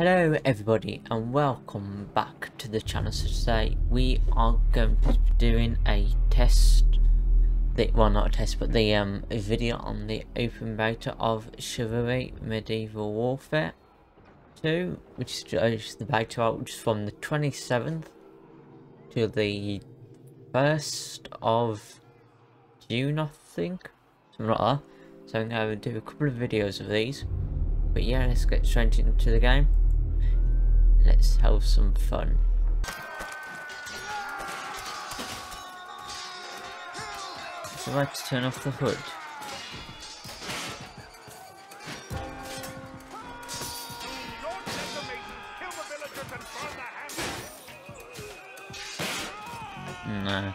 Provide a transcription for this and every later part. Hello everybody and welcome back to the channel. So today we are going to be doing a test, a video on the open beta of Chivalry Medieval Warfare 2, which is just the beta out, which is from the 27th to the 1st of June, I think, something like that. So I'm going to do a couple of videos of these, but yeah, let's get straight into the game. Let's have some fun. So let's turn off the hood. No.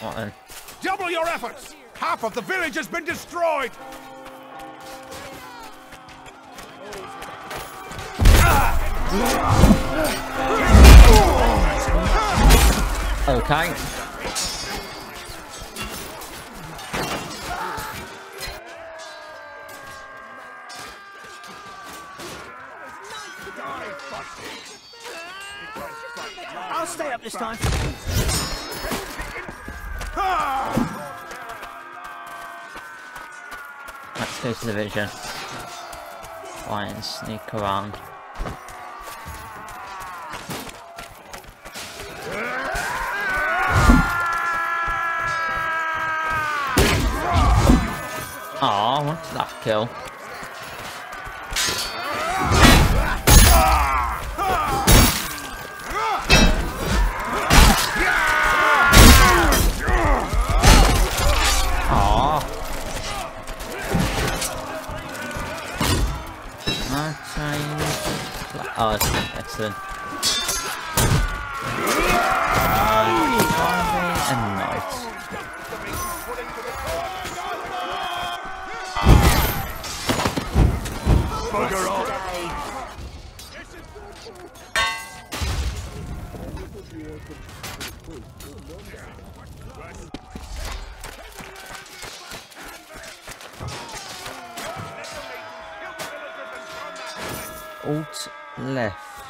What then? Double your efforts! Half of the village has been destroyed! Okay. I'll stay up this time. Let's go to the vision. Try and sneak around. Aw, I wanted that kill. Aw. Oh, that's excellent. Alt left.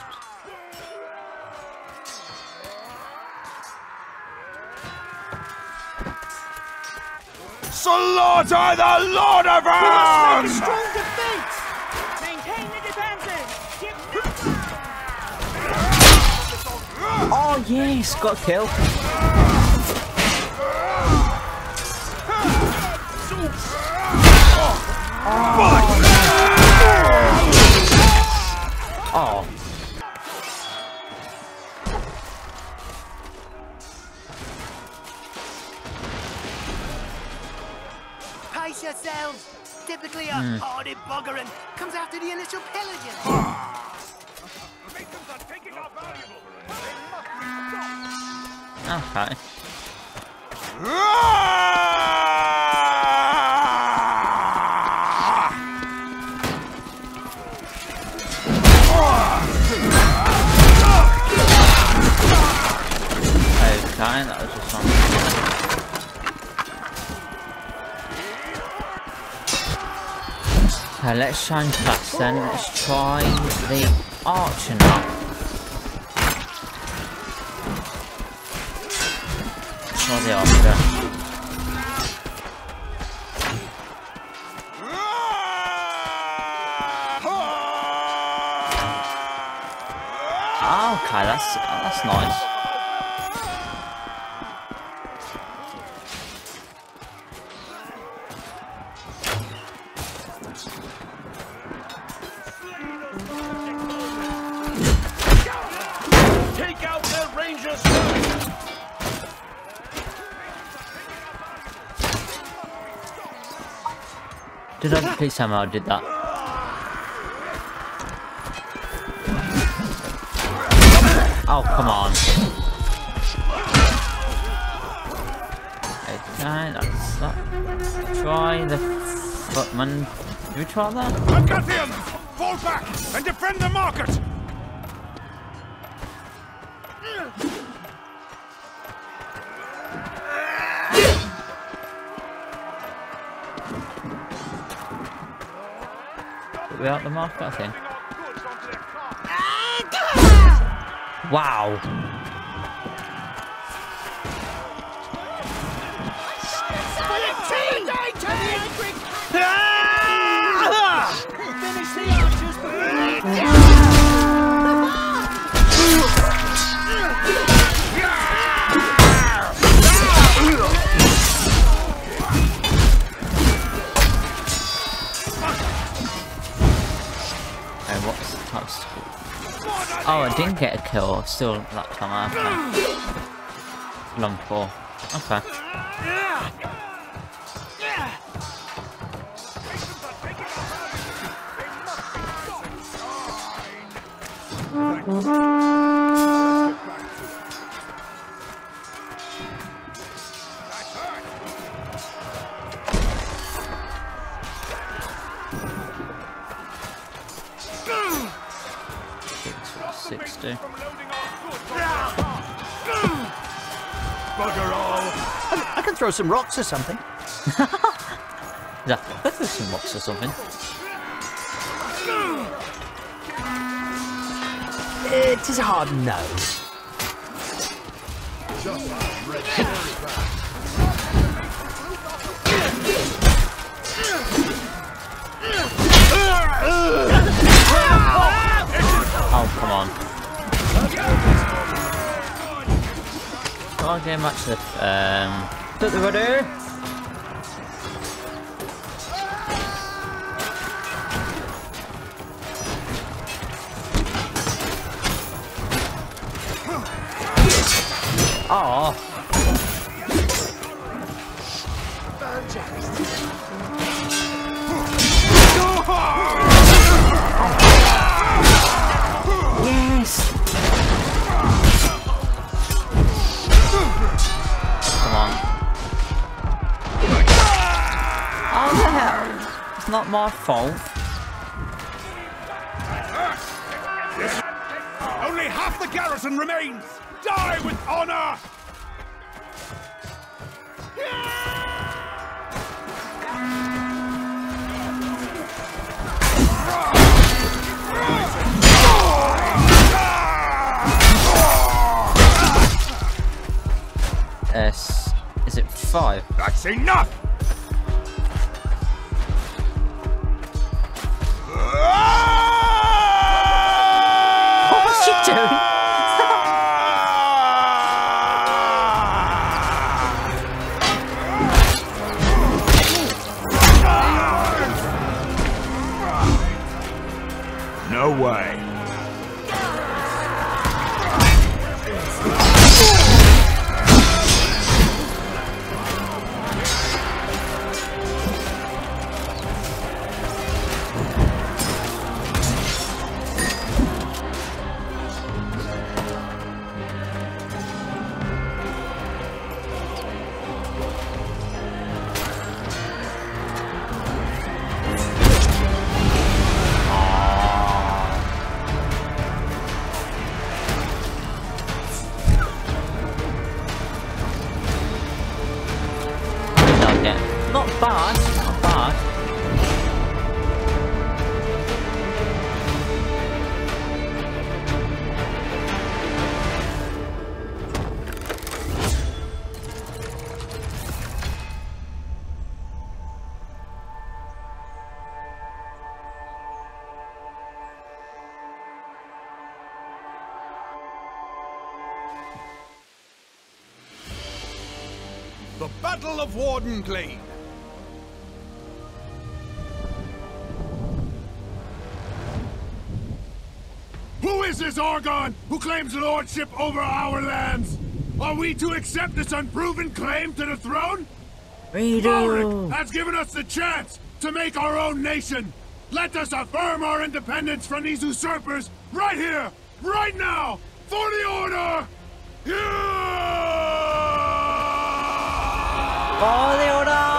Slaughter the Lord of Arms! We must make a strong defense! Maintain the defenses! Give them up! Oh yes, got killed. Oh. Oh. Pace yourselves. Typically a hardy buggerin comes after the initial pillaging. Masons are taking our valuables. They must be stopped. Okay. That was just on. Okay, let's shine fast then. Let's try the archer now. Or the archer. Okay, that's nice. Did I please somehow did that? Oh, come on. Okay, that's that. Try the footman. Did we try that? I've got him! Fall back and defend the market! Without the mark, I think. Wow. Oh, I didn't get a kill, still that time after. Long four. Okay. I can throw some rocks or something. Yeah, let's throw some rocks or something. It is a hard no. Oh, come on. I'll get a match with put the rudder. Oh. Yes. It's not my fault. Only half the garrison remains. Die with honor. Is it 5? That's enough. No way. The Battle of Warden Glade. Who is this Argon who claims lordship over our lands? Are we to accept this unproven claim to the throne? Ulric has given us the chance to make our own nation. Let us affirm our independence from these usurpers right here, right now, for the order! Yeah! Oh, the order!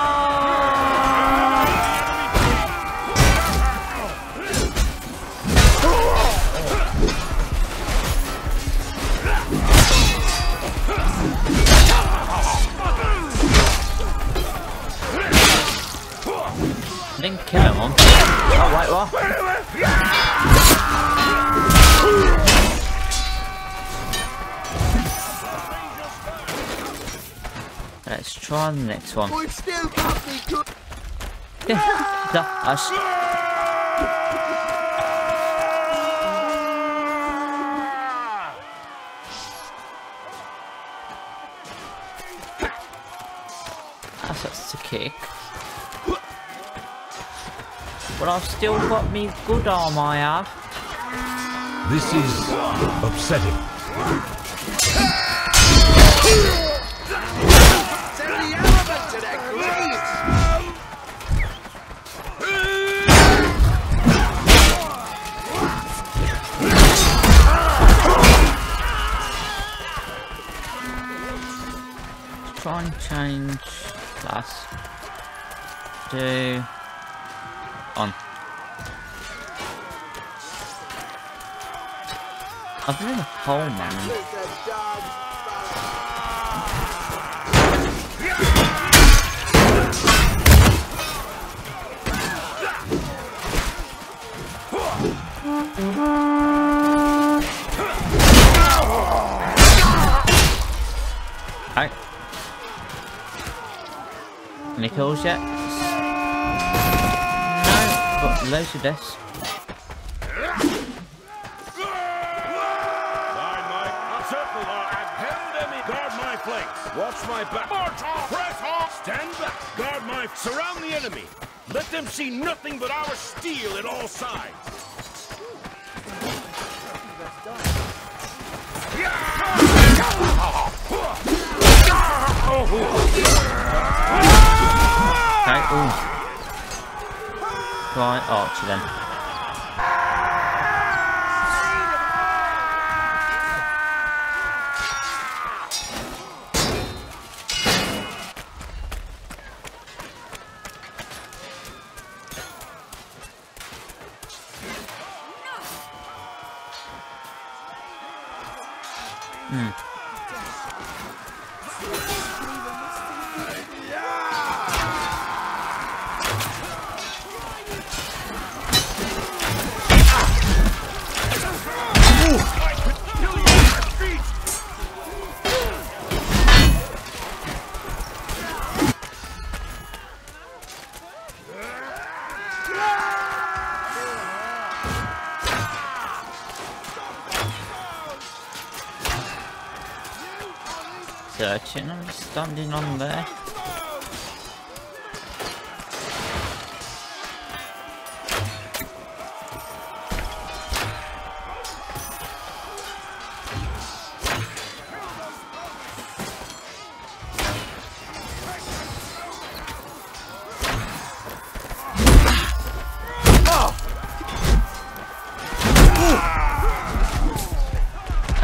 I didn't kill him, on. Alright, well. Let's try the next one. That's a kick. But I've still got me good arm I have. This is upsetting. Send the elephant to that grave! Try and change class. Do... on. I've been in a hole, man. Alright. Any kills yet? Got loads of deaths. Watch my back. Press off. Stand back. Guard my. Surround the enemy. Let them see nothing but our steel at all sides. Okay. Ooh. Right, Archer then. Searching, I'm standing on there.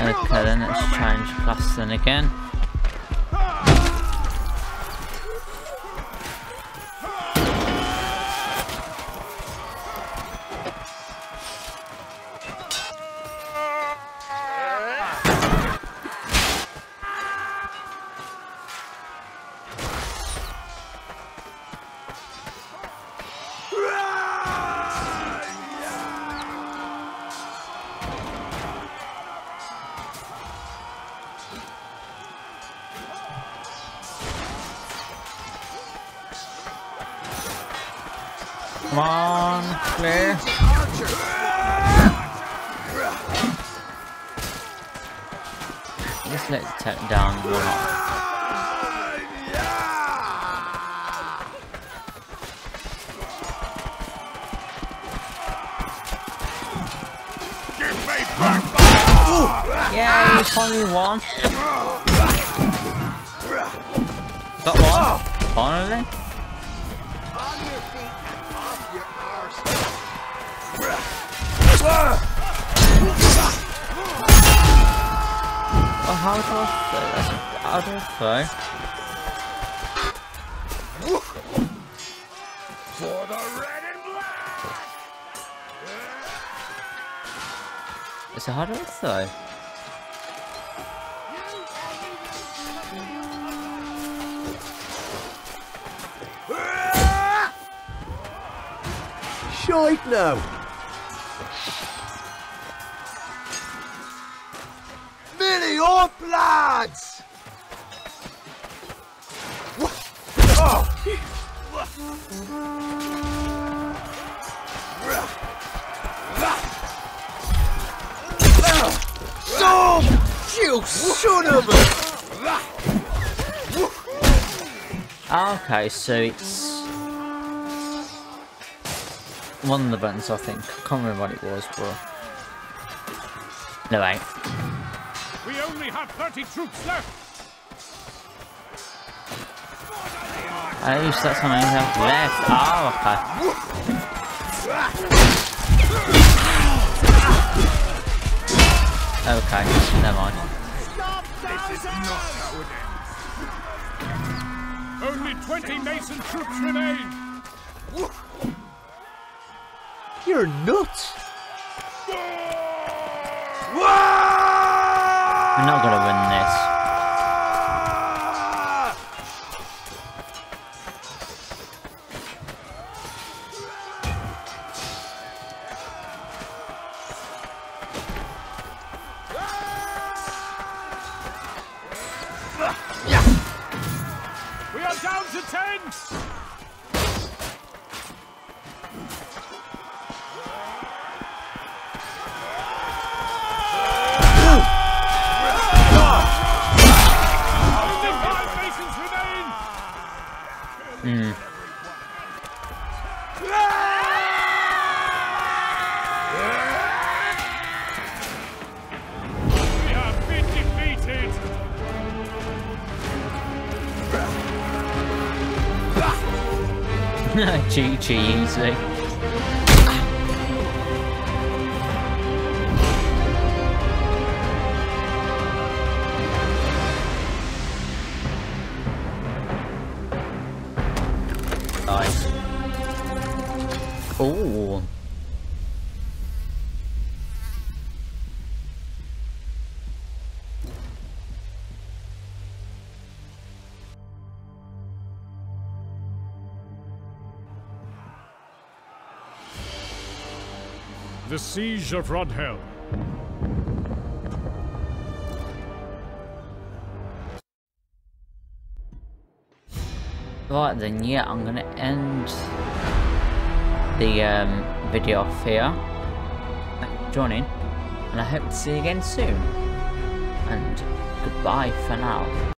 Okay, then let's change class then again. Come on, clear. Just let it take down one off. Yeah, he's only one. Got one. Finally. Oh, how do I throw? For the red and black. Is it harder to throw? shite now. Millie up, lads! What? Oh! You son of a... Okay, so it's one of the buttons, I think. I can't remember what it was, but no, ain't. We only have 30 troops left. At least that's how many we have left. Oh, okay. Okay, never mind. This is not how it ends. Only 20 Mason troops remain. You're nuts. We're not gonna win this. We are down to 10. GG easy. Nice. Ooh. The Siege of Rodhel. Right then, yeah, I'm gonna end the video off here. Thanks for joining, and I hope to see you again soon. And goodbye for now.